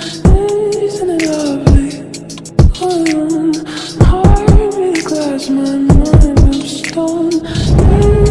Days in the lovely, all alone. Heart made of glass, my mind of stone.